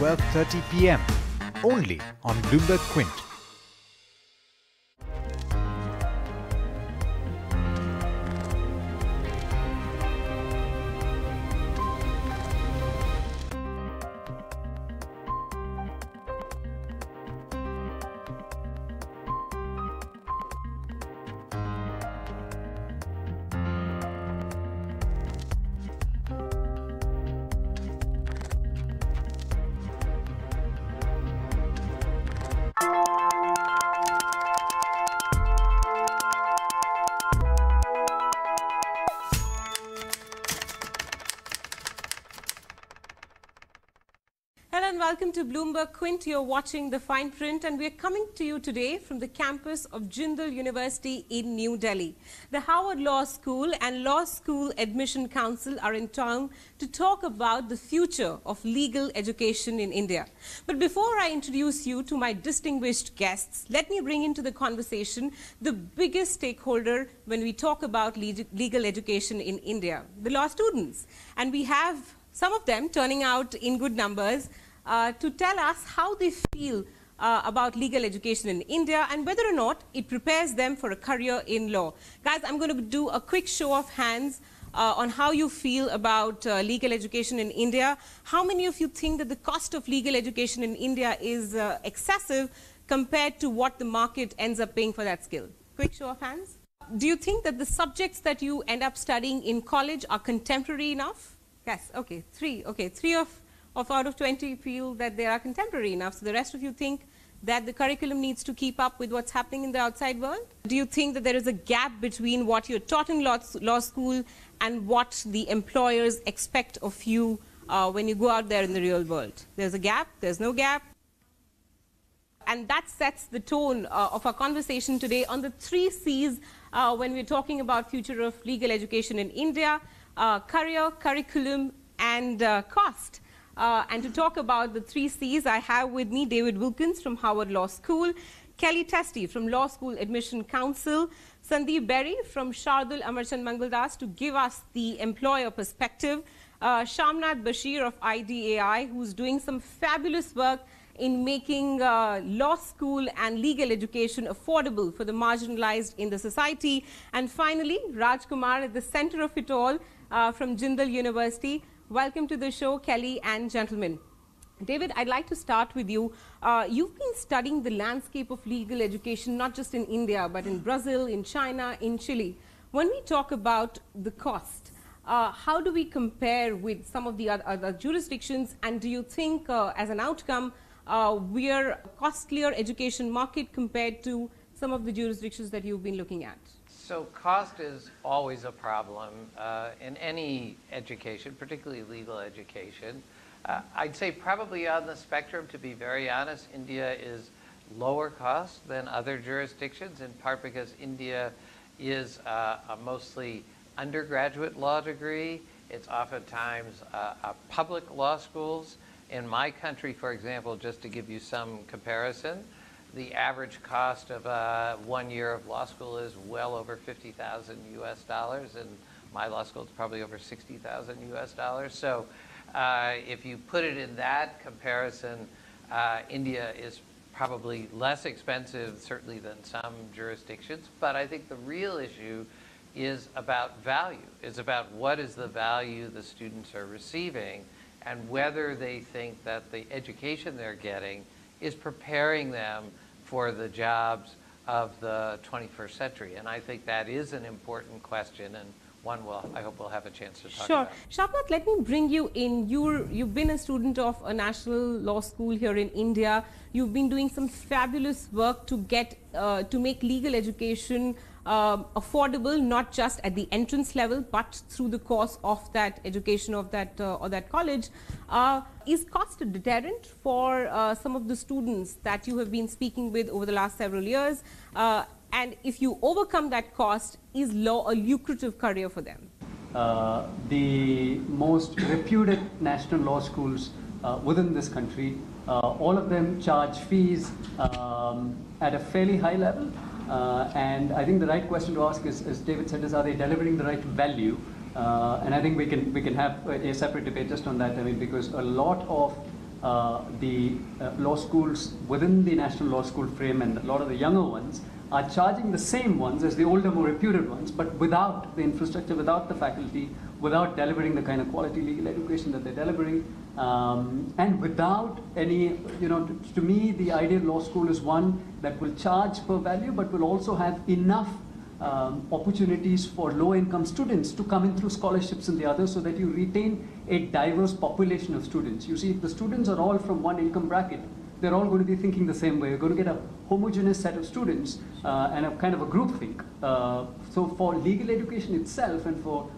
12:30 p.m. only on Bloomberg Quint. Welcome to Bloomberg Quint. You're watching The Fine Print, and we're coming to you today from the campus of Jindal University in New Delhi. The Harvard Law School and Law School Admission Council are in town to talk about the future of legal education in India. But before I introduce you to my distinguished guests, let me bring into the conversation the biggest stakeholder when we talk about legal education in India, the law students. And we have some of them turning out in good numbers to tell us how they feel about legal education in India and whether or not it prepares them for a career in law. Guys, I'm going to do a quick show of hands on how you feel about legal education in India. How many of you think that the cost of legal education in India is excessive compared to what the market ends up paying for that skill? Quick show of hands. Do you think that the subjects that you end up studying in college are contemporary enough? Yes, okay, three of out of 20 feel that they are contemporary enough. So the rest of you think that the curriculum needs to keep up with what's happening in the outside world? Do you think that there is a gap between what you're taught in law school and what the employers expect of you when you go out there in the real world? There's a gap, there's no gap. And that sets the tone of our conversation today on the three C's when we're talking about future of legal education in India, career, curriculum, and cost. And to talk about the three C's, I have with me David Wilkins from Harvard Law School, Kellye Testy from Law School Admission Council, Sandeep Berry from Shardul Amarchand Mangaldas to give us the employer perspective, Shamnad Basheer of IDAI, who's doing some fabulous work in making law school and legal education affordable for the marginalized in the society, and finally, Raj Kumar at the center of it all from Jindal University. Welcome to the show, Kellye and gentlemen. David, I'd like to start with you. You've been studying the landscape of legal education, not just in India, but in Brazil, in China, in Chile. When we talk about the cost, how do we compare with some of the other jurisdictions? And do you think, as an outcome, we're a costlier education market compared to some of the jurisdictions that you've been looking at? So cost is always a problem in any education, particularly legal education. I'd say probably on the spectrum, to be very honest, India is lower cost than other jurisdictions, in part because India is a mostly undergraduate law degree. It's oftentimes public law schools. In my country, for example, just to give you some comparison, the average cost of 1 year of law school is well over $50,000 US, and my law school is probably over $60,000 US. So if you put it in that comparison, India is probably less expensive, certainly, than some jurisdictions. But I think the real issue is about value, is about what is the value the students are receiving and whether they think that the education they're getting is preparing them for the jobs of the 21st century. And I think that is an important question, and one I hope we'll have a chance to talk about. Sure. Shamnad, let me bring you in. You've been a student of a national law school here in India. You've been doing some fabulous work to get to make legal education affordable, not just at the entrance level, but through the course of that education of that or that college. Is cost a deterrent for some of the students that you have been speaking with over the last several years? And if you overcome that cost, is law a lucrative career for them? The most reputed national law schools within this country, all of them charge fees at a fairly high level. And I think the right question to ask is, as David said, is are they delivering the right value? And I think we can have a separate debate just on that. I mean, because a lot of the law schools within the National Law School frame, and a lot of the younger ones are charging the same ones as the older, more reputed ones, but without the infrastructure, without the faculty, without delivering the kind of quality legal education that they're delivering, and without any, to me, the ideal law school is one that will charge per value, but will also have enough opportunities for low-income students to come in through scholarships and the others, so that you retain a diverse population of students. You see, if the students are all from one income bracket, they're all going to be thinking the same way. You're going to get a homogeneous set of students and a kind of a groupthink. So for legal education itself, and for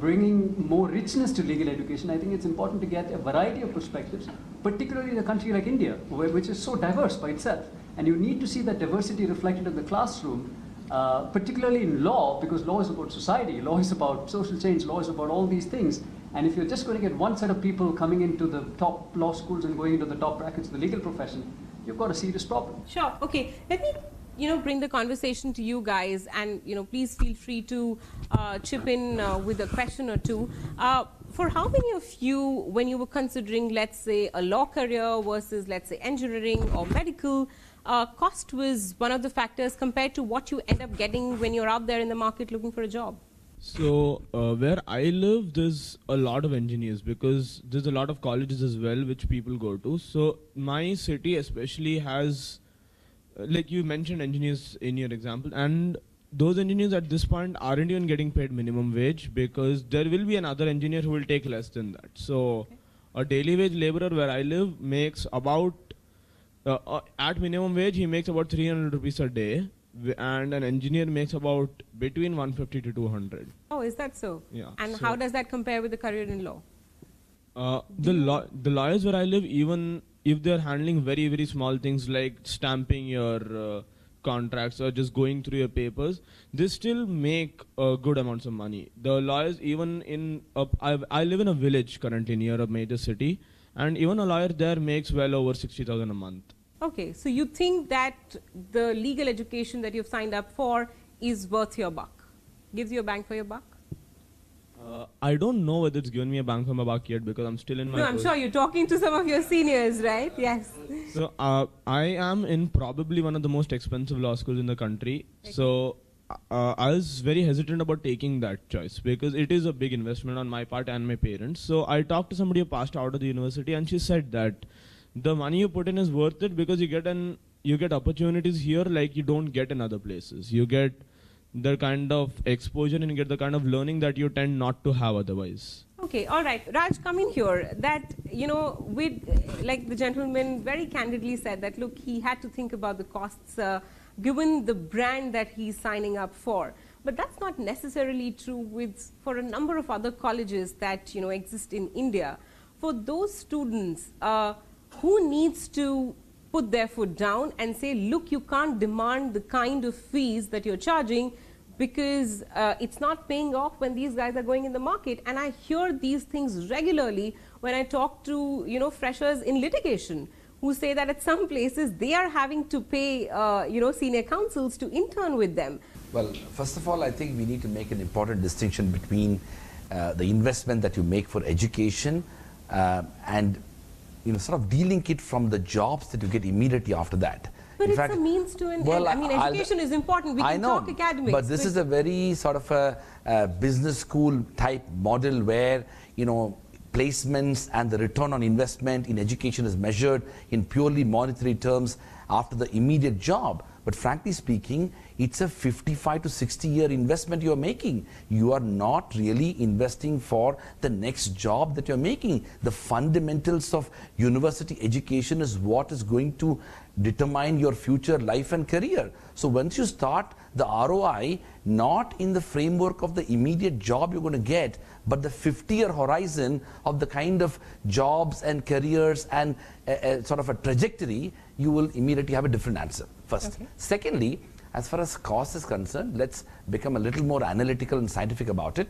bringing more richness to legal education, I think it's important to get a variety of perspectives, particularly in a country like India, which is so diverse by itself. And you need to see that diversity reflected in the classroom, particularly in law, because law is about society, law is about social change, law is about all these things. And if you're just going to get one set of people coming into the top law schools and going into the top brackets of the legal profession, you've got a serious problem. Sure. Okay. Let me, bring the conversation to you guys, and, please feel free to chip in with a question or two. For how many of you, when you were considering, let's say, a law career versus, let's say, engineering or medical, cost was one of the factors compared to what you end up getting when you're out there in the market looking for a job? So where I live, there's a lot of engineers, because there's a lot of colleges as well which people go to. So my city especially has, like you mentioned, engineers in your example, and those engineers at this point aren't even getting paid minimum wage, because there will be another engineer who will take less than that. So okay. A daily wage laborer where I live makes about, at minimum wage, he makes about 300 rupees a day. And an engineer makes about between 150 to 200. Oh, is that so? Yeah. And so how does that compare with the career in law? The lawyers where I live, even if they're handling very, very small things like stamping your contracts or just going through your papers, they still make good amounts of money. The lawyers, even in, I live in a village currently near a major city, and even a lawyer there makes well over 60,000 a month. Okay, so you think that the legal education that you've signed up for is worth your buck? Gives you a bang for your buck? I don't know whether it's given me a bang for my buck yet, because I'm still in my... No, I'm sure you're talking to some of your seniors, right? Yes. So I am in probably one of the most expensive law schools in the country. Okay. So I was very hesitant about taking that choice, because it is a big investment on my part and my parents. So I talked to somebody who passed out of the university, and she said that the money you put in is worth it, because you get opportunities here like you don't get in other places. You get the kind of exposure and you get the kind of learning that you tend not to have otherwise. Okay, all right. Raj, come in here. That, with, like the gentleman very candidly said that, look, he had to think about the costs given the brand that he's signing up for. But that's not necessarily true for a number of other colleges that, exist in India. For those students, who needs to put their foot down and say, look, you can't demand the kind of fees that you're charging, because it's not paying off when these guys are going in the market? And I hear these things regularly when I talk to, freshers in litigation, who say that at some places they are having to pay, senior counsels to intern with them. Well, first of all, I think we need to make an important distinction between the investment that you make for education and sort of de-link it from the jobs that you get immediately after that. But in fact, a means to an end. I mean, education is important. We can talk academics. But this is a very sort of a business school type model where, placements and the return on investment in education is measured in purely monetary terms after the immediate job. But frankly speaking, it's a 55 to 60 year investment you're making. You are not really investing for the next job that you're making. The fundamentals of university education is what is going to determine your future life and career. So once you start the ROI, not in the framework of the immediate job you're going to get, but the 50-year horizon of the kind of jobs and careers and a sort of a trajectory, you will immediately have a different answer. First. Okay. Secondly, as far as cost is concerned, let's become a little more analytical and scientific about it.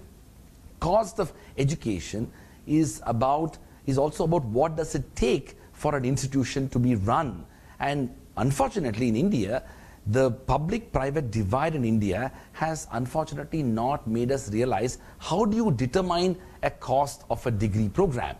Cost of education is also about what does it take for an institution to be run. And unfortunately in India, the public-private divide in India has unfortunately not made us realize how do you determine a cost of a degree program.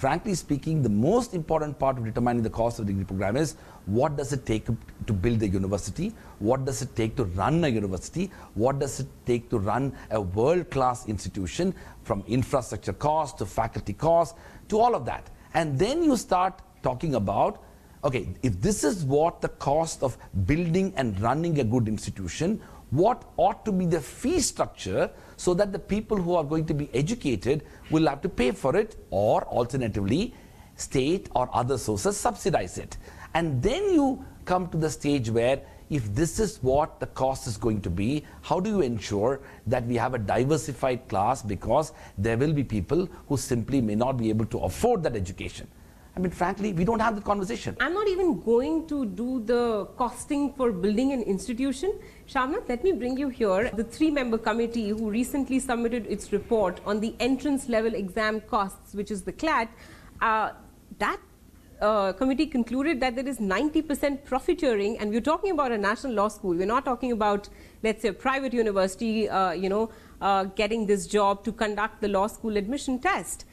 frankly speaking, the most important part of determining the cost of the degree program is what does it take to build a university, what does it take to run a university, what does it take to run a world-class institution, from infrastructure costs to faculty costs to all of that. And then you start talking about, okay, if this is what the cost of building and running a good institution, what ought to be the fee structure so that the people who are going to be educated will have to pay for it, or alternatively, state or other sources subsidize it. And then you come to the stage where, if this is what the cost is going to be, how do you ensure that we have a diversified class, because there will be people who simply may not be able to afford that education. I mean, frankly, we don't have the conversation. I'm not even going to do the costing for building an institution. Shamnad, let me bring you here. The three-member committee who recently submitted its report on the entrance-level exam costs, which is the CLAT, that committee concluded that there is 90% profiteering, and we're talking about a national law school. We're not talking about, let's say, a private university, getting this job to conduct the law school admission test.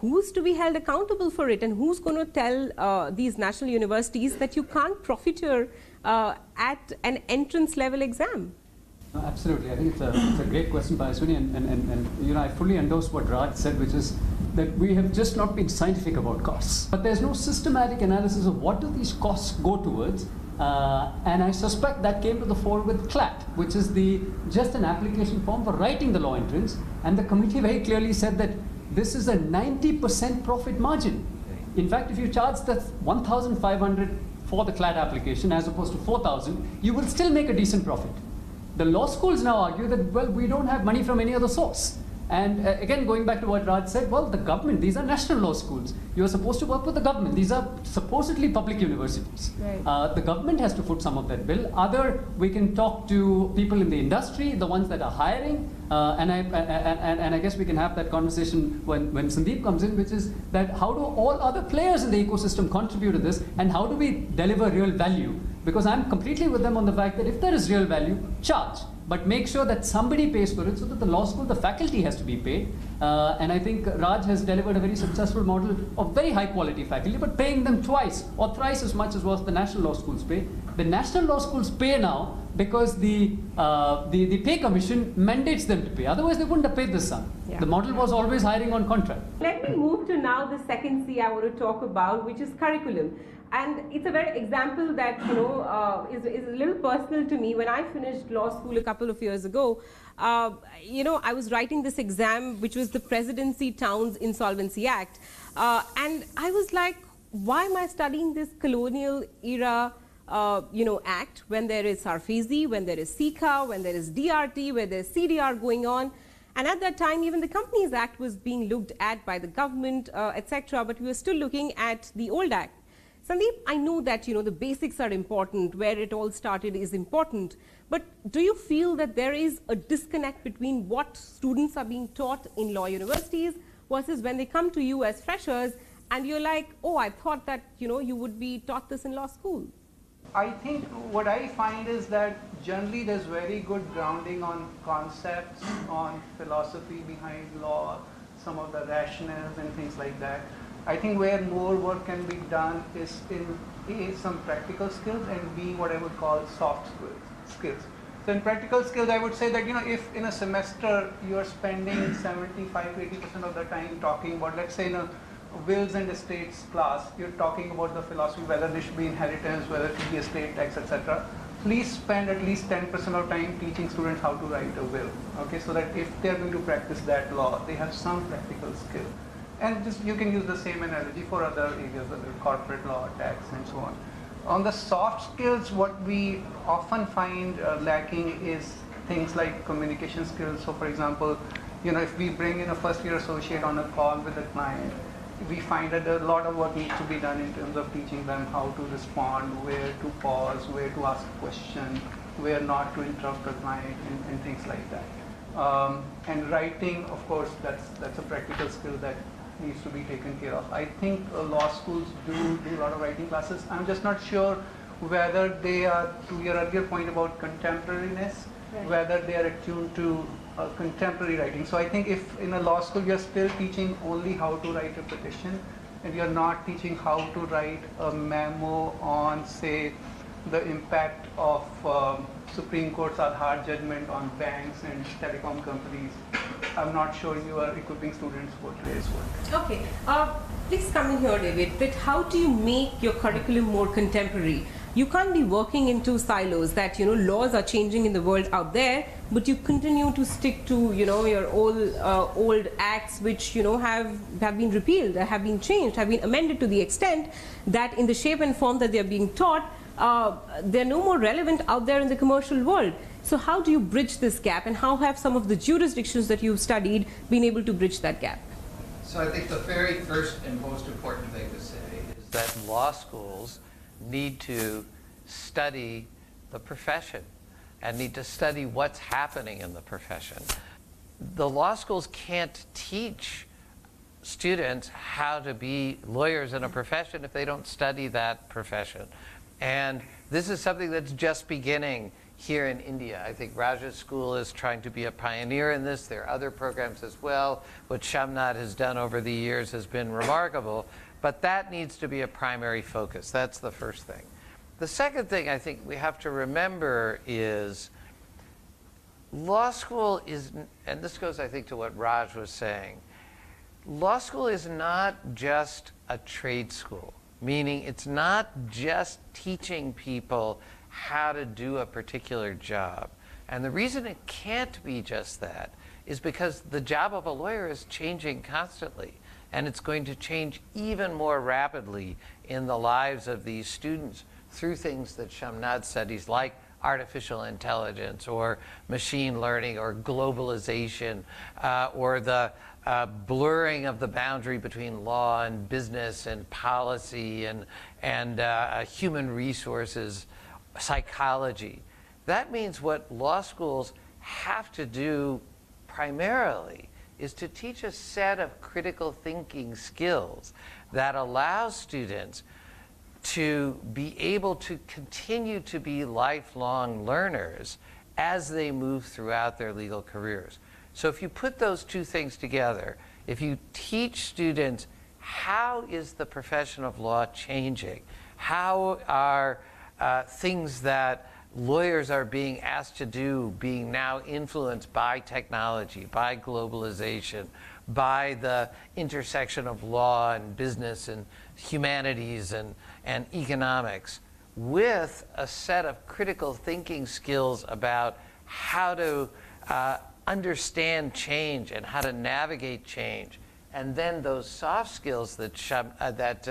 Who's to be held accountable for it, and who's going to tell these national universities that you can't profiteer at an entrance-level exam? Absolutely. I think it's a great question by Ashwini, and you know, I fully endorse what Raj said, which is that we have just not been scientific about costs. But there's no systematic analysis of what do these costs go towards, and I suspect that came to the fore with CLAT, which is just an application form for writing the law entrance, and the committee very clearly said that this is a 90% profit margin. In fact, if you charge the 1,500 for the CLAT application as opposed to 4,000, you will still make a decent profit. The law schools now argue that, well, we don't have money from any other source. And again, going back to what Raj said, well, the government, these are national law schools. You're supposed to work with the government. These are supposedly public universities. Right. The government has to foot some of that bill. Other, we can talk to people in the industry, the ones that are hiring. And I guess we can have that conversation when Sandeep comes in, which is that how do all other players in the ecosystem contribute to this, and how do we deliver real value? Because I'm completely with them on the fact that if there is real value, charge. But make sure that somebody pays for it, so that the law school, the faculty has to be paid. And I think Raj has delivered a very successful model of very high quality faculty, but paying them twice or thrice as much as what the national law schools pay. The national law schools pay now because the pay commission mandates them to pay. Otherwise, they wouldn't have paid this sum. Yeah. The model was always hiring on contract. Let me move to now the second C I want to talk about, which is curriculum. And it's a very example that, you know, is a little personal to me. When I finished law school a couple of years ago, you know, I was writing this exam, which was the Presidency Towns Insolvency Act. And I was like, why am I studying this colonial era, you know, act, when there is Sarfizi, when there is Sika, when there is DRT, where there's CDR going on? And at that time, even the Companies Act was being looked at by the government, etc. But we were still looking at the old act. Sandeep, I know that, you know, the basics are important, where it all started is important, but do you feel that there is a disconnect between what students are being taught in law universities versus when they come to you as freshers and you're like, oh, I thought that, you know, you would be taught this in law school? I think what I find is that generally there's very good grounding on concepts, on philosophy behind law, some of the rationales and things like that. I think where more work can be done is in some practical skills and being what I would call soft skills. So in practical skills, I would say that, you know, if in a semester you are spending 75–80% of the time talking about, let's say in a wills and estates class, you're talking about the philosophy, whether there should be inheritance, whether it should be estate tax, etc. Please spend at least 10% of time teaching students how to write a will. Okay, so that if they're going to practice that law, they have some practical skill. And just, you can use the same analogy for other areas, corporate law, tax, and so on. On the soft skills, what we often find lacking is things like communication skills. So, for example, you know, if we bring in a first-year associate on a call with a client, we find that a lot of work needs to be done in terms of teaching them how to respond, where to pause, where to ask a question, where not to interrupt the client, and things like that. And writing, of course, that's a practical skill that needs to be taken care of. I think law schools do a lot of writing classes. I'm just not sure whether they are, to your earlier point about contemporariness, right, whether they are attuned to contemporary writing. So I think if in a law school you're still teaching only how to write a petition, and you're not teaching how to write a memo on, say, the impact of Supreme Court's Aadhaar judgment on banks and telecom companies, I'm not sure you are equipping students for today's work. Okay, please come in here, David. But how do you make your curriculum more contemporary? You can't be working in two silos that, you know, laws are changing in the world out there, but you continue to stick to, you know, your old acts which, you know, have been repealed, have been changed, have been amended to the extent that in the shape and form that they are being taught, they're no more relevant out there in the commercial world. So how do you bridge this gap, and how have some of the jurisdictions that you've studied been able to bridge that gap? So I think the very first and most important thing to say is that law schools need to study the profession and need to study what's happening in the profession. The law schools can't teach students how to be lawyers in a profession if they don't study that profession. And this is something that's just beginning here in India. I think Raj's school is trying to be a pioneer in this. There are other programs as well. What Shamnad has done over the years has been remarkable, but that needs to be a primary focus. That's the first thing. The second thing I think we have to remember is law school is, and this goes I think to what Raj was saying, law school is not just a trade school. Meaning it's not just teaching people how to do a particular job. And the reason it can't be just that is because the job of a lawyer is changing constantly, and it's going to change even more rapidly in the lives of these students through things that Shamnad studies, like artificial intelligence or machine learning or globalization or the blurring of the boundary between law and business and policy and human resources, psychology. That means what law schools have to do primarily is to teach a set of critical thinking skills that allows students to be able to continue to be lifelong learners as they move throughout their legal careers. So if you put those two things together, if you teach students how is the profession of law changing, how are things that lawyers are being asked to do being now influenced by technology, by globalization, by the intersection of law and business and humanities and economics, with a set of critical thinking skills about how to understand change and how to navigate change, and then those soft skills that that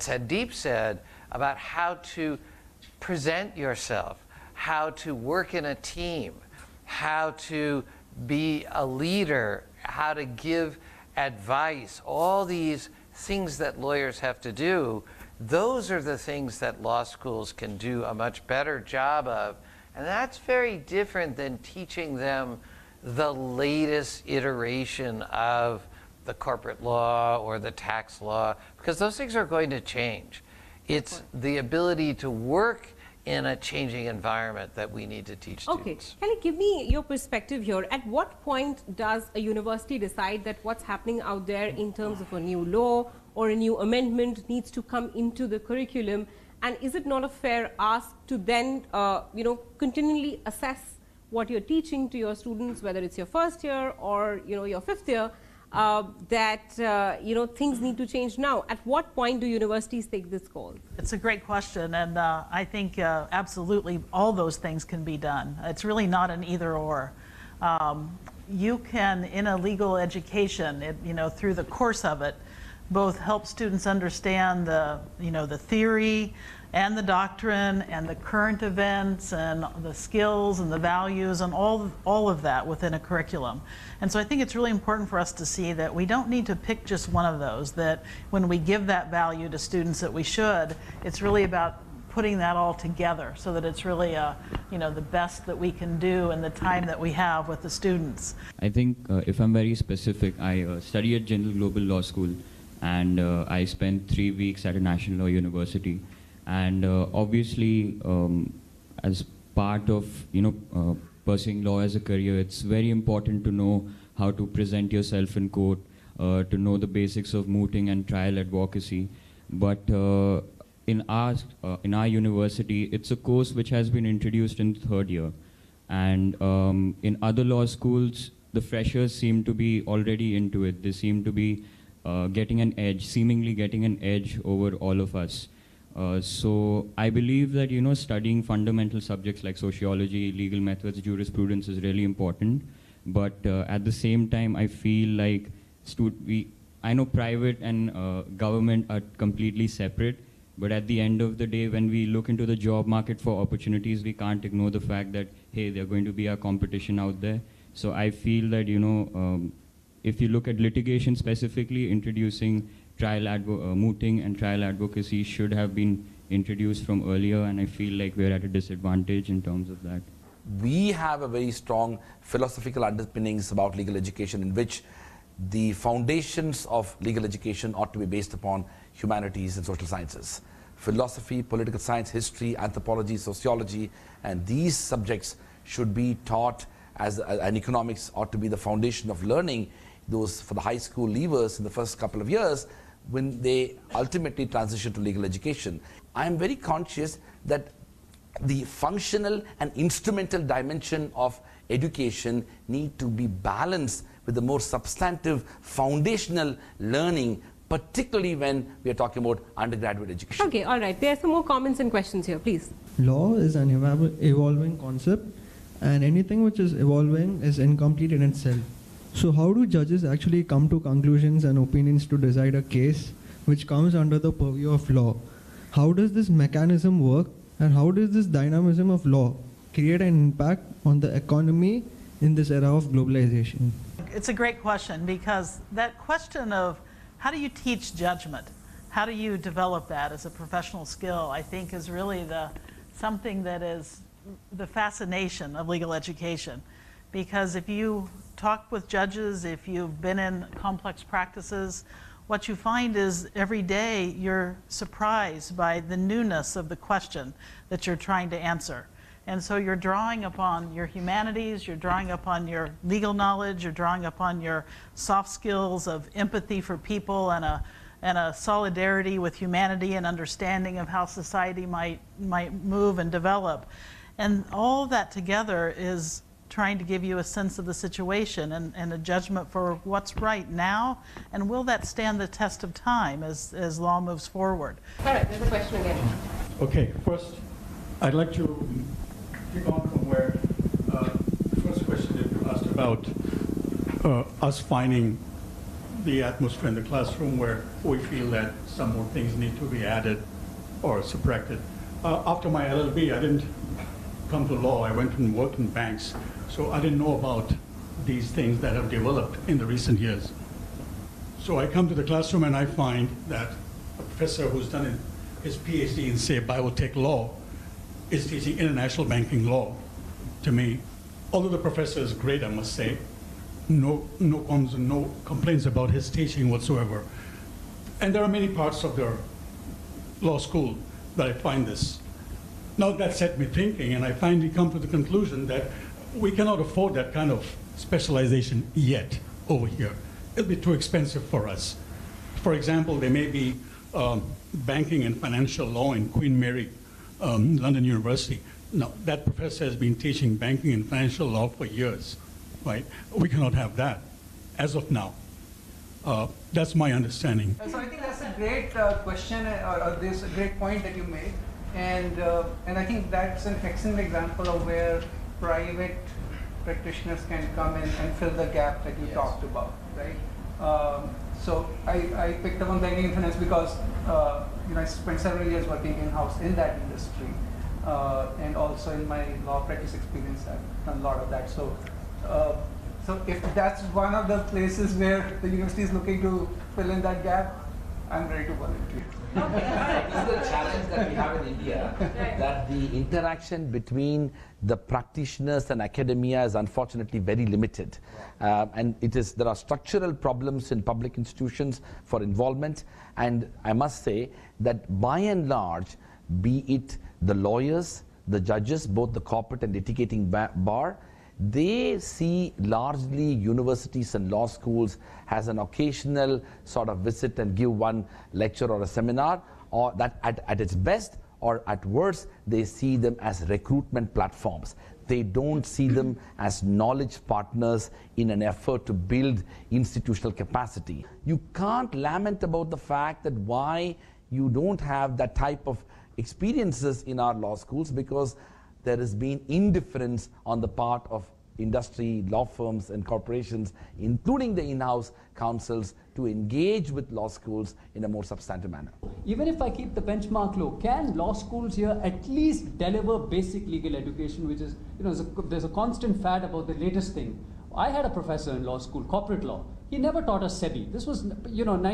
Sandeep said about how to present yourself, how to work in a team, how to be a leader, how to give advice, all these things that lawyers have to do, those are the things that law schools can do a much better job of. And that's very different than teaching them the latest iteration of the corporate law or the tax law, because those things are going to change. It's the ability to work in a changing environment that we need to teach students. Okay, Kellye, give me your perspective here. At what point does a university decide that what's happening out there in terms of a new law or a new amendment needs to come into the curriculum? And is it not a fair ask to then, you know, continually assess what you're teaching to your students, whether it's your first year or, you know, your fifth year, that, you know, things need to change now? At what point do universities take this call? It's a great question, and I think absolutely all those things can be done. It's really not an either or. You can, in a legal education, you know, through the course of it, both help students understand the, you know, the theory and the doctrine and the current events and the skills and the values and all of that within a curriculum. And so I think it's really important for us to see that we don't need to pick just one of those, that when we give that value to students that we should, it's really about putting that all together so that it's really a, you know, the best that we can do in the time that we have with the students. I think if I'm very specific, I study at Jindal Global Law School, and I spent 3 weeks at a national law university, and obviously as part of, you know, pursuing law as a career, it's very important to know how to present yourself in court, to know the basics of mooting and trial advocacy. But in our university, it's a course which has been introduced in third year. And in other law schools, the freshers seem to be already into it. They seem to be getting an edge, seemingly getting an edge over all of us. So I believe that, you know, studying fundamental subjects like sociology, legal methods, jurisprudence is really important. But at the same time, I feel like I know private and government are completely separate. But at the end of the day, when we look into the job market for opportunities, we can't ignore the fact that, hey, they're going to be our competition out there. So I feel that, you know, if you look at litigation specifically, introducing mooting and trial advocacy should have been introduced from earlier, and I feel like we're at a disadvantage in terms of that. We have a very strong philosophical underpinnings about legal education, in which the foundations of legal education ought to be based upon humanities and social sciences. Philosophy, political science, history, anthropology, sociology, and these subjects should be taught as an economics ought to be the foundation of learning those for the high school leavers in the first couple of years when they ultimately transition to legal education. I am very conscious that the functional and instrumental dimension of education need to be balanced with the more substantive foundational learning, particularly when we are talking about undergraduate education. Okay, all right. There are some more comments and questions here, please. Law is an evolving concept, and anything which is evolving is incomplete in itself. So how do judges actually come to conclusions and opinions to decide a case which comes under the purview of law? How does this mechanism work, and how does this dynamism of law create an impact on the economy in this era of globalization? It's a great question, because that question of how do you teach judgment, how do you develop that as a professional skill, I think is really something that is the fascination of legal education. Because if you talk with judges, if you've been in complex practices, what you find is every day you're surprised by the newness of the question that you're trying to answer. And so you're drawing upon your humanities, you're drawing upon your legal knowledge, you're drawing upon your soft skills of empathy for people and a solidarity with humanity and understanding of how society might move and develop. And all that together is trying to give you a sense of the situation and a judgment for what's right now, and will that stand the test of time as law moves forward. All right, there's a question again. Okay, first, I'd like to pick on from where the first question that you asked about us finding the atmosphere in the classroom where we feel that some more things need to be added or subtracted. After my LLB, I didn't come to law, I went and worked in banks, so I didn't know about these things that have developed in the recent years. So I come to the classroom and I find that a professor who's done his PhD in, say, biotech law is teaching international banking law to me. Although the professor is great, I must say, no complaints about his teaching whatsoever. And there are many parts of the law school that I find this. Now that set me thinking, and I finally come to the conclusion that we cannot afford that kind of specialization yet over here. It'll be too expensive for us. For example, there may be banking and financial law in Queen Mary, London University. Now, that professor has been teaching banking and financial law for years, right? We cannot have that as of now. That's my understanding. So I think that's a great question, or this great point that you made. And I think that's an excellent example of where private practitioners can come in and fill the gap that you talked about, right? So I picked up on banking and finance because you know, I spent several years working in-house in that industry, and also in my law practice experience, I've done a lot of that. So, so if that's one of the places where the university is looking to fill in that gap, I'm ready to volunteer. Okay. This is the challenge that we have in India, that the interaction between the practitioners and academia is unfortunately very limited. And there are structural problems in public institutions for involvement. And I must say that by and large, be it the lawyers, the judges, both the corporate and litigating bar, they see largely universities and law schools as an occasional sort of visit and give one lecture or a seminar, or that at its best or at worst, they see them as recruitment platforms. They don't see them as knowledge partners in an effort to build institutional capacity. You can't lament about the fact that why you don't have that type of experiences in our law schools, because there has been indifference on the part of industry, law firms and corporations, including the in-house councils, to engage with law schools in a more substantive manner. Even if I keep the benchmark low, can law schools here at least deliver basic legal education, which is, you know, there's a constant fad about the latest thing. I had a professor in law school, corporate law. He never taught us SEBI. This was, you know, the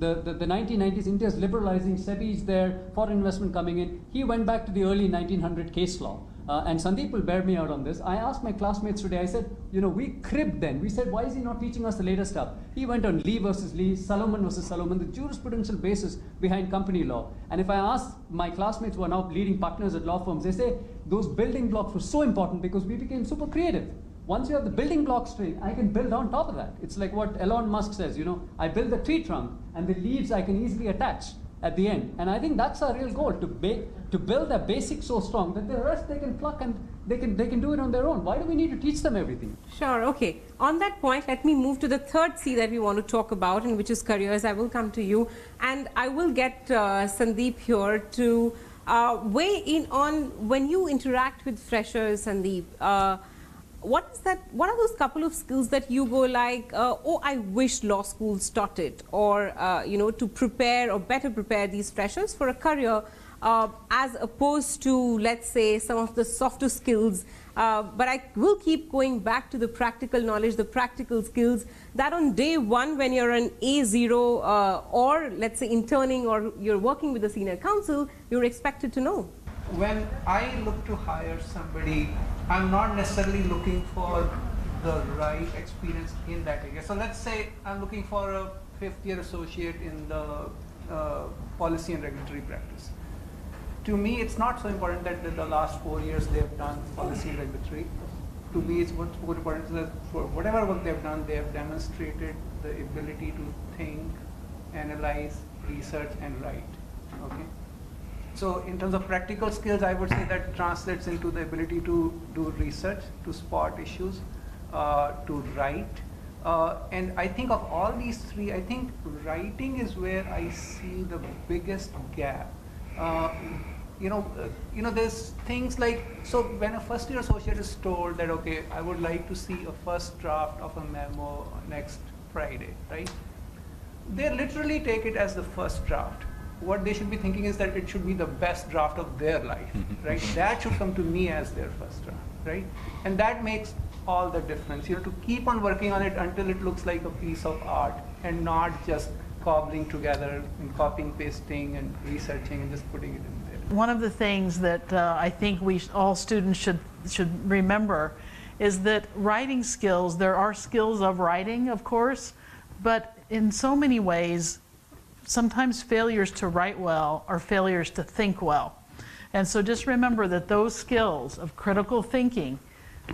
1990s, India's liberalizing, SEBI's there, foreign investment coming in. He went back to the early 1900 case law. And Sandeep will bear me out on this. I asked my classmates today, I said, you know, we cribbed then. We said, why is he not teaching us the latest stuff? He went on Lee versus Lee, Salomon versus Salomon, the jurisprudential basis behind company law. And if I ask my classmates who are now leading partners at law firms, they say those building blocks were so important because we became super creative. Once you have the building block string, I can build on top of that. It's like what Elon Musk says, you know, I build the tree trunk and the leaves I can easily attach at the end. And I think that's our real goal, to build a basic so strong that the rest they can pluck and they can do it on their own. Why do we need to teach them everything? Sure, okay. On that point, let me move to the third C that we want to talk about, and which is careers. I will come to you, and I will get Sandeep here to weigh in on when you interact with freshers, Sandeep. What is that? What are those couple of skills that you go like, oh, I wish law schools taught it, or you know, to prepare or better prepare these freshers for a career, as opposed to, let's say, some of the softer skills. But I will keep going back to the practical knowledge, the practical skills that on day one, when you're an A0 or let's say interning, or you're working with a senior counsel, you're expected to know. When I look to hire somebody, I'm not necessarily looking for the right experience in that area. So let's say I'm looking for a fifth-year associate in the policy and regulatory practice. To me, it's not so important that in the last 4 years they've done policy and regulatory. To me, it's what's more important is that for whatever work they've done, they have demonstrated the ability to think, analyze, research, and write. Okay. So in terms of practical skills, I would say that translates into the ability to do research, to spot issues, to write. And I think of all these three, I think writing is where I see the biggest gap. There's things like, so when a first-year associate is told that, okay, I would like to see a first draft of a memo next Friday, right? They literally take it as the first draft. What they should be thinking is that it should be the best draft of their life, right? That should come to me as their first draft, right? And that makes all the difference. You have to keep on working on it until it looks like a piece of art, and not just cobbling together and copying, pasting, and researching, and just putting it in there. One of the things that I think all students should remember is that writing skills. There are skills of writing, of course, but in so many ways, sometimes failures to write well are failures to think well. And so just remember that those skills of critical thinking,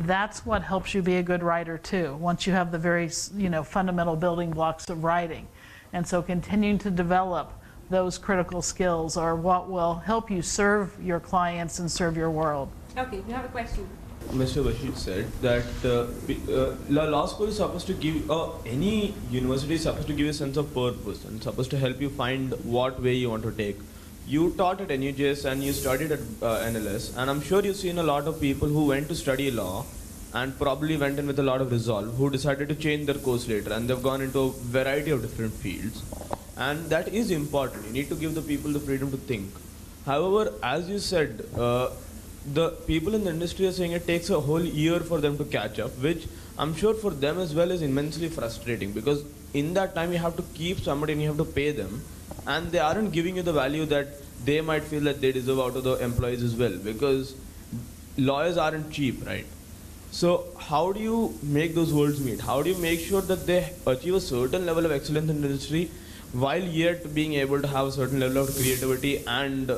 that's what helps you be a good writer too, once you have the very, you know, fundamental building blocks of writing. And so continuing to develop those critical skills are what will help you serve your clients and serve your world. Okay, you have a question. Mr. Basheer said that law school is supposed to give, any university is supposed to give a sense of purpose and supposed to help you find what way you want to take. You taught at NUJS and you studied at NLS, and I'm sure you've seen a lot of people who went to study law and probably went in with a lot of resolve, who decided to change their course later, and they've gone into a variety of different fields. And that is important. You need to give the people the freedom to think. However, as you said, the people in the industry are saying it takes a whole year for them to catch up, which I'm sure for them as well is immensely frustrating, because in that time you have to keep somebody and you have to pay them, and they aren't giving you the value that they might feel that they deserve out of the employees as well, because lawyers aren't cheap, right? So how do you make those worlds meet? How do you make sure that they achieve a certain level of excellence in the industry while yet being able to have a certain level of creativity and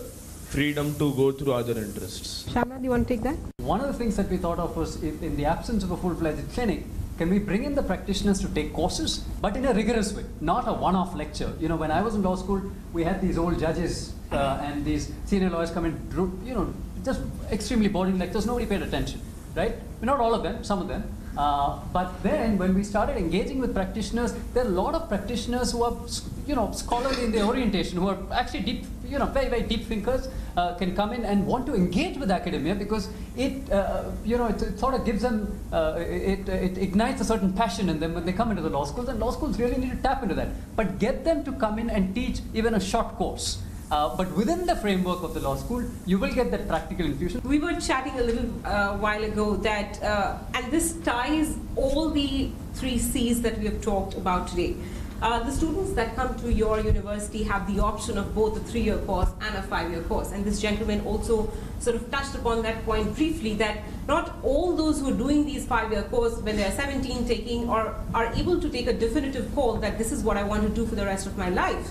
freedom to go through other interests? Shamnad, do you want to take that? One of the things that we thought of was, if in the absence of a full-fledged clinic, can we bring in the practitioners to take courses, but in a rigorous way, not a one-off lecture. You know, when I was in law school, we had these old judges and these senior lawyers come in, you know, just extremely boring lectures. Nobody paid attention, right? Not all of them, some of them. But then when we started engaging with practitioners, there are a lot of practitioners who are, you know, scholarly in their orientation, who are actually deep, you know, very, very deep thinkers, can come in and want to engage with academia because it, you know, it sort of gives them, it ignites a certain passion in them when they come into the law schools, and law schools really need to tap into that. But get them to come in and teach even a short course. But within the framework of the law school, you will get that practical infusion. We were chatting a little while ago that, and this ties all the 3 C's that we have talked about today. The students that come to your university have the option of both a 3-year course and a 5-year course. And this gentleman also sort of touched upon that point briefly, that not all those who are doing these 5-year courses when they're 17 taking or are able to take a definitive call that this is what I want to do for the rest of my life.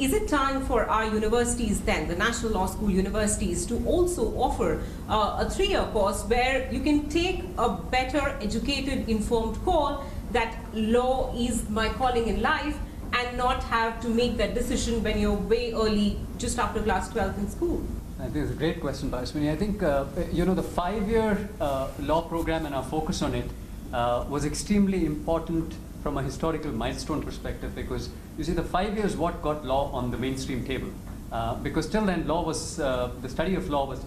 Is it time for our universities then, the National Law School universities, to also offer a 3-year course where you can take a better educated, informed call that law is my calling in life and not have to make that decision when you're way early, just after class 12 in school? I think it's a great question, Parashmini. I think, you know, the 5-year law program and our focus on it was extremely important from a historical milestone perspective, because you see the 5 years what got law on the mainstream table, because till then law was, the study of law was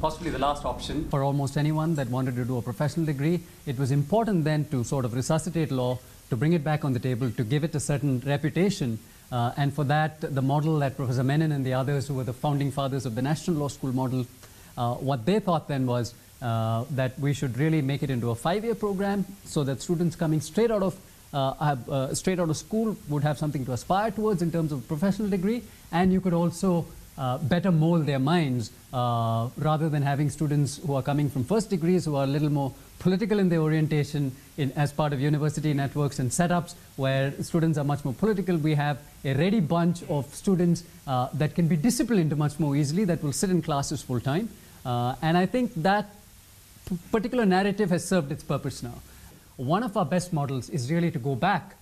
possibly the last option for almost anyone that wanted to do a professional degree. It was important then to sort of resuscitate law, to bring it back on the table, to give it a certain reputation, and for that the model that Professor Menon and the others who were the founding fathers of the National Law School model, what they thought then was that we should really make it into a 5-year program so that students coming straight out of school would have something to aspire towards in terms of a professional degree, and you could also better mold their minds rather than having students who are coming from first degrees who are a little more political in their orientation as part of university networks and setups where students are much more political. We have a ready bunch of students that can be disciplined much more easily, that will sit in classes full time, and I think that particular narrative has served its purpose now. One of our best models is really to go back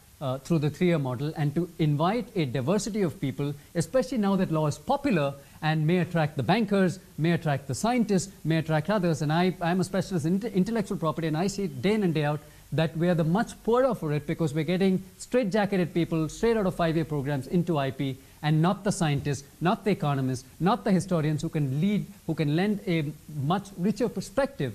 through the 3-year model and to invite a diversity of people, especially now that law is popular and may attract the bankers, may attract the scientists, may attract others. And I'm a specialist in intellectual property, and I see it day in and day out that we are the much poorer for it, because we're getting straight-jacketed people straight out of 5-year programs into IP, and not the scientists, not the economists, not the historians who can lead, who can lend a much richer perspective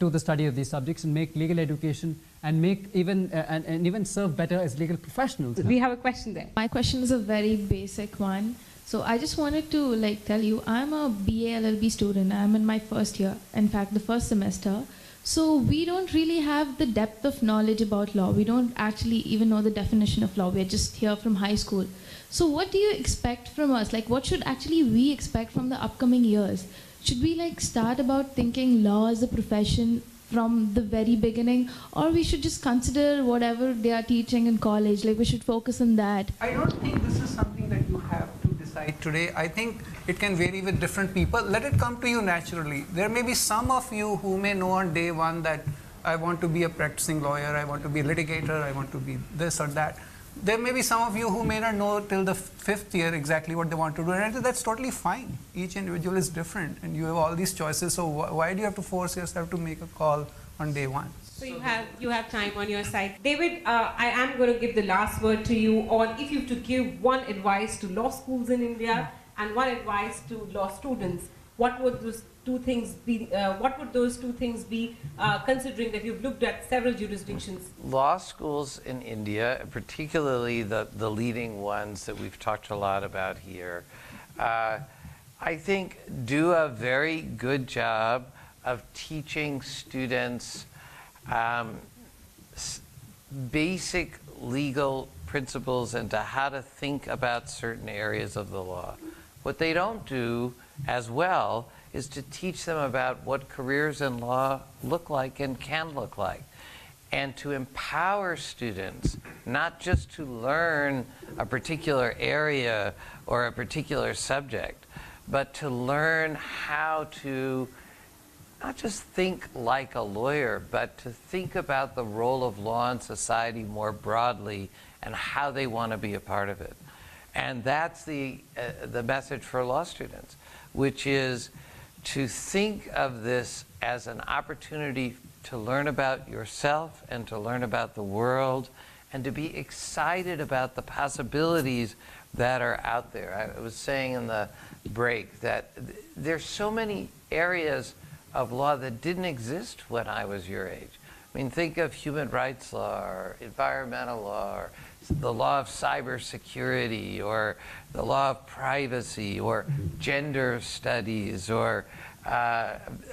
to the study of these subjects and make legal education and make even and even serve better as legal professionals. We have a question there. My question is a very basic one. So I just wanted to like tell you, I'm a BA LLB student. I'm in my first year, in fact, the first semester. So we don't really have the depth of knowledge about law. We don't actually even know the definition of law. We're just here from high school. So what do you expect from us? Like, what should actually we expect from the upcoming years? Should we like start about thinking law as a profession from the very beginning, or we should just consider whatever they are teaching in college, like we should focus on that? I don't think this is something that you have to decide today. I think it can vary with different people. Let it come to you naturally. There may be some of you who may know on day one that I want to be a practicing lawyer, I want to be a litigator, I want to be this or that. There may be some of you who may not know till the 5th year exactly what they want to do, and that's totally fine. Each individual is different, and you have all these choices. So why do you have to force yourself to make a call on day one? So you have time on your side. David, I am going to give the last word to you on if you have to give one advice to law schools in India and one advice to law students. What would those two things be? Considering that you've looked at several jurisdictions? Law schools in India, particularly the leading ones that we've talked a lot about here, I think do a very good job of teaching students basic legal principles and to how to think about certain areas of the law. What they don't do as well is to teach them about what careers in law look like and can look like, and to empower students not just to learn a particular area or a particular subject, but to learn how to not just think like a lawyer, but to think about the role of law in society more broadly and how they want to be a part of it. And that's the message for law students, which is to think of this as an opportunity to learn about yourself and to learn about the world and to be excited about the possibilities that are out there. I was saying in the break that there's so many areas of law that didn't exist when I was your age. I mean, think of human rights law or environmental law or the law of cybersecurity or the law of privacy or gender studies or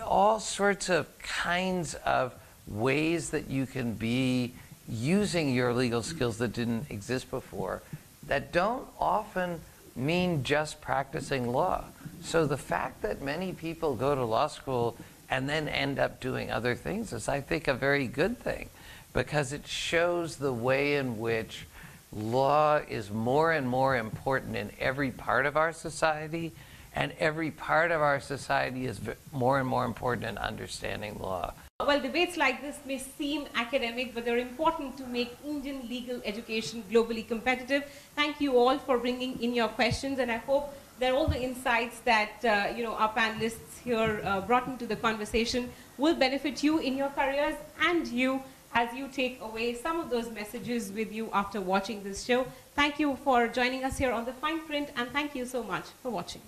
all sorts of kinds of ways that you can be using your legal skills that didn't exist before that don't often mean just practicing law. So the fact that many people go to law school and then end up doing other things is, I think, a very good thing, because it shows the way in which law is more and more important in every part of our society, and every part of our society is more and more important in understanding law. Well, debates like this may seem academic, but they're important to make Indian legal education globally competitive. Thank you all for bringing in your questions, and I hope that all the insights that our panelists here brought into the conversation will benefit you in your careers and you as you take away some of those messages with you after watching this show. Thank you for joining us here on The Fine Print, and thank you so much for watching.